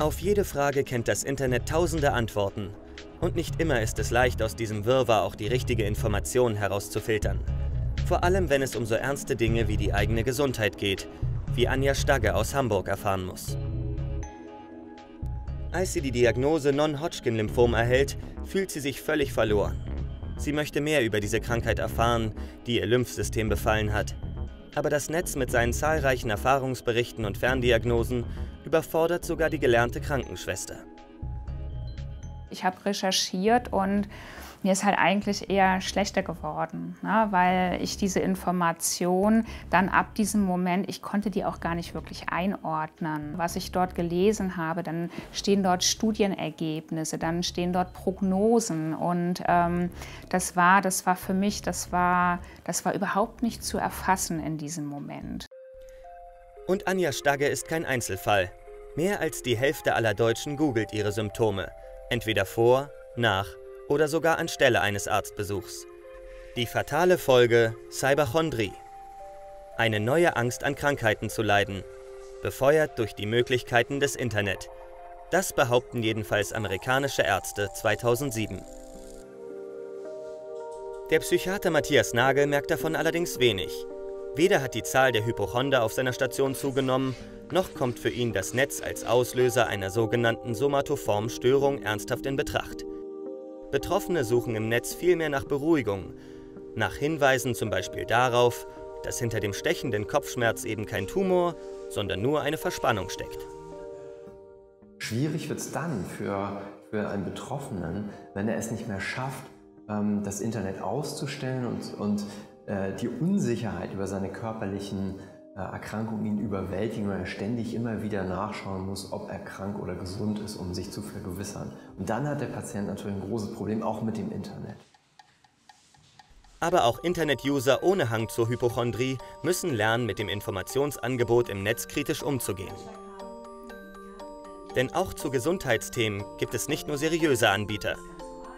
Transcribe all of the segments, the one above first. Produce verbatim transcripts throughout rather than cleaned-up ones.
Auf jede Frage kennt das Internet tausende Antworten. Und nicht immer ist es leicht, aus diesem Wirrwarr auch die richtige Information herauszufiltern. Vor allem, wenn es um so ernste Dinge wie die eigene Gesundheit geht, wie Anja Stagge aus Hamburg erfahren muss. Als sie die Diagnose Non-Hodgkin-Lymphom erhält, fühlt sie sich völlig verloren. Sie möchte mehr über diese Krankheit erfahren, die ihr Lymphsystem befallen hat. Aber das Netz mit seinen zahlreichen Erfahrungsberichten und Ferndiagnosen überfordert sogar die gelernte Krankenschwester. Ich habe recherchiert und mir ist halt eigentlich eher schlechter geworden, ne? Weil ich diese Information dann ab diesem Moment, ich konnte die auch gar nicht wirklich einordnen. Was ich dort gelesen habe, dann stehen dort Studienergebnisse, dann stehen dort Prognosen und ähm, das war, das war für mich, das war, das war überhaupt nicht zu erfassen in diesem Moment. Und Anja Stagge ist kein Einzelfall. Mehr als die Hälfte aller Deutschen googelt ihre Symptome, entweder vor, nach oder sogar anstelle eines Arztbesuchs. Die fatale Folge: Cyberchondrie. Eine neue Angst, an Krankheiten zu leiden, befeuert durch die Möglichkeiten des Internet. Das behaupten jedenfalls amerikanische Ärzte zweitausendsieben. Der Psychiater Matthias Nagel merkt davon allerdings wenig. Weder hat die Zahl der Hypochonder auf seiner Station zugenommen, noch kommt für ihn das Netz als Auslöser einer sogenannten Somatoformstörung ernsthaft in Betracht. Betroffene suchen im Netz vielmehr nach Beruhigung, nach Hinweisen zum Beispiel darauf, dass hinter dem stechenden Kopfschmerz eben kein Tumor, sondern nur eine Verspannung steckt. Schwierig wird es dann für, für einen Betroffenen, wenn er es nicht mehr schafft, das Internet auszustellen und, und die Unsicherheit über seine körperlichen Erkrankungen ihn überwältigen und er ständig immer wieder nachschauen muss, ob er krank oder gesund ist, um sich zu vergewissern. Und dann hat der Patient natürlich ein großes Problem, auch mit dem Internet. Aber auch Internet-User ohne Hang zur Hypochondrie müssen lernen, mit dem Informationsangebot im Netz kritisch umzugehen. Denn auch zu Gesundheitsthemen gibt es nicht nur seriöse Anbieter.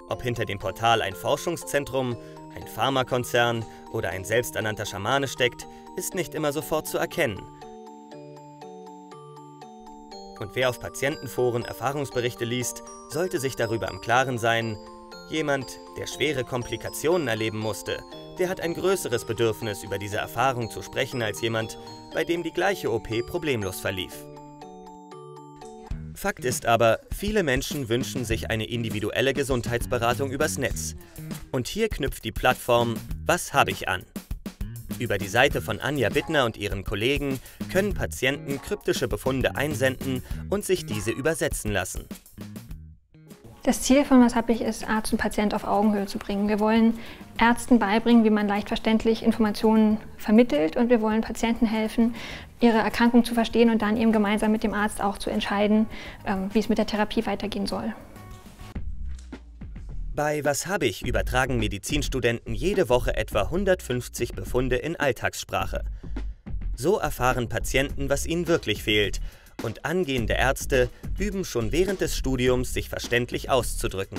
Ob hinter dem Portal ein Forschungszentrum, ein Pharmakonzern oder ein selbsternannter Schamane steckt, ist nicht immer sofort zu erkennen. Und wer auf Patientenforen Erfahrungsberichte liest, sollte sich darüber im Klaren sein: Jemand, der schwere Komplikationen erleben musste, der hat ein größeres Bedürfnis, über diese Erfahrung zu sprechen, als jemand, bei dem die gleiche O P problemlos verlief. Fakt ist aber, viele Menschen wünschen sich eine individuelle Gesundheitsberatung übers Netz. Und hier knüpft die Plattform Was habe ich an. Über die Seite von Anja Bittner und ihren Kollegen können Patienten kryptische Befunde einsenden und sich diese übersetzen lassen. Das Ziel von Was habe ich ist, Arzt und Patient auf Augenhöhe zu bringen. Wir wollen Ärzten beibringen, wie man leicht verständlich Informationen vermittelt, und wir wollen Patienten helfen, ihre Erkrankung zu verstehen und dann eben gemeinsam mit dem Arzt auch zu entscheiden, wie es mit der Therapie weitergehen soll. Bei Was habe ich übertragen Medizinstudenten jede Woche etwa hundertfünfzig Befunde in Alltagssprache. So erfahren Patienten, was ihnen wirklich fehlt, und angehende Ärzte üben schon während des Studiums, sich verständlich auszudrücken.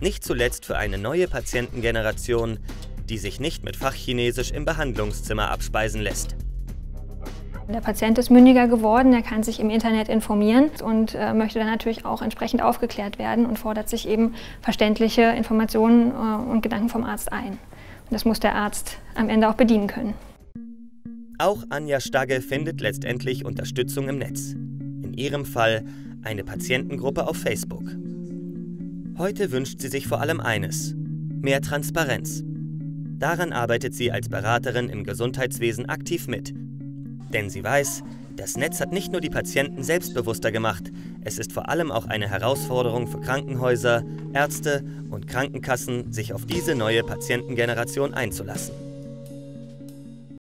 Nicht zuletzt für eine neue Patientengeneration, die sich nicht mit Fachchinesisch im Behandlungszimmer abspeisen lässt. Der Patient ist mündiger geworden, er kann sich im Internet informieren und äh, möchte dann natürlich auch entsprechend aufgeklärt werden und fordert sich eben verständliche Informationen äh, und Gedanken vom Arzt ein. Und das muss der Arzt am Ende auch bedienen können. Auch Anja Stagge findet letztendlich Unterstützung im Netz. In ihrem Fall eine Patientengruppe auf Facebook. Heute wünscht sie sich vor allem eines: mehr Transparenz. Daran arbeitet sie als Beraterin im Gesundheitswesen aktiv mit. Denn sie weiß, das Netz hat nicht nur die Patienten selbstbewusster gemacht, es ist vor allem auch eine Herausforderung für Krankenhäuser, Ärzte und Krankenkassen, sich auf diese neue Patientengeneration einzulassen.